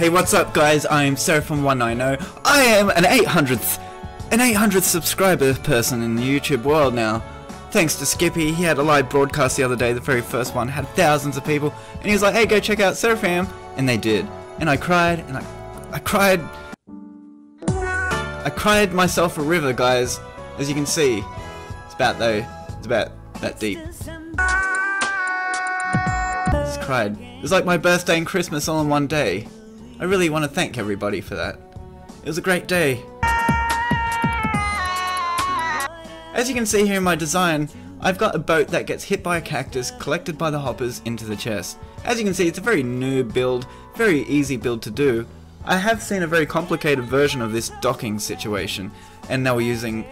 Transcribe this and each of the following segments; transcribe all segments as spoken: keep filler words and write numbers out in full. Hey, what's up, guys? I'm Seraphim one ninety. I am an eight hundredth, an eight hundredth subscriber person in the YouTube world now. Thanks to Skippy. He had a live broadcast the other day, the very first one, had thousands of people, and he was like, hey, go check out Seraphim, and they did. And I cried, and I, I cried, I cried myself a river, guys. As you can see, it's about though, it's about that deep. I just cried. It was like my birthday and Christmas all in one day. I really want to thank everybody for that. It was a great day. As you can see here in my design, I've got a boat that gets hit by a cactus, collected by the hoppers into the chest. As you can see, it's a very noob build, very easy build to do. I have seen a very complicated version of this docking situation, and they were using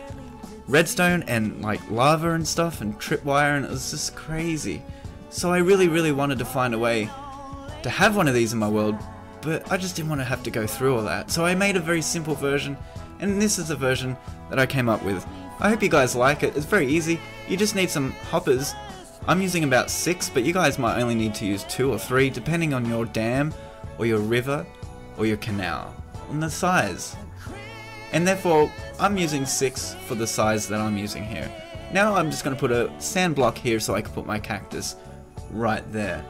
redstone and like lava and stuff and tripwire, and it was just crazy. So I really really wanted to find a way to have one of these in my world, but I just didn't want to have to go through all that. So I made a very simple version, and this is the version that I came up with. I hope you guys like it. It's very easy. You just need some hoppers. I'm using about six, but you guys might only need to use two or three, depending on your dam, or your river, or your canal, and the size. And therefore, I'm using six for the size that I'm using here. Now I'm just going to put a sand block here so I can put my cactus right there.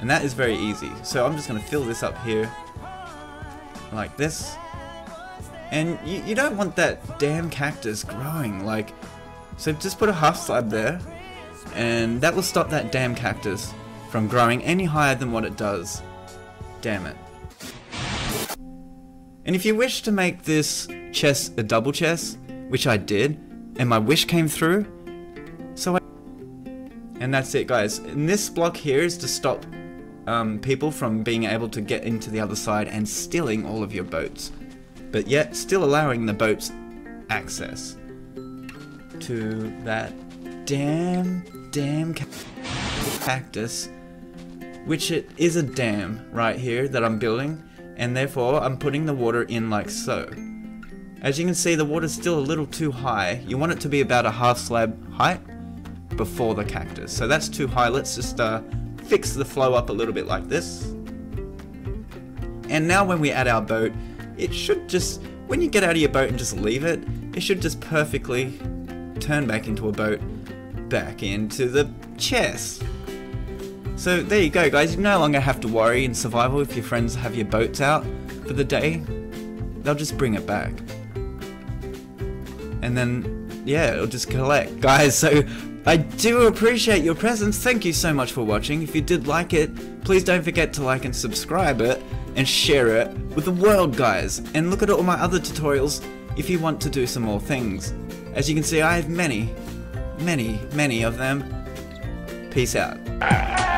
And that is very easy. So I'm just going to fill this up here, like this. And you, you don't want that damn cactus growing, like, so just put a half slab there, and that will stop that damn cactus from growing any higher than what it does. Damn it. And if you wish to make this chest a double chest, which I did, and my wish came through, so I... And that's it, guys. And this block here is to stop um, people from being able to get into the other side and stealing all of your boats, but yet still allowing the boats access to that damn, damn cactus, which it is a dam right here that I'm building, and therefore I'm putting the water in like so. As you can see, the water's still a little too high. You want it to be about a half slab height before the cactus, so that's too high. Let's just uh, fix the flow up a little bit like this. And now when we add our boat, it should just, when you get out of your boat and just leave it, it should just perfectly turn back into a boat, back into the chest. So there you go, guys. You no longer have to worry in survival if your friends have your boats out for the day. They'll just bring it back. And then, yeah, it'll just collect. Guys, so I do appreciate your presence. Thank you so much for watching. If you did like it, please don't forget to like and subscribe it, and share it with the world, guys. And look at all my other tutorials if you want to do some more things. As you can see, I have many, many, many of them. Peace out.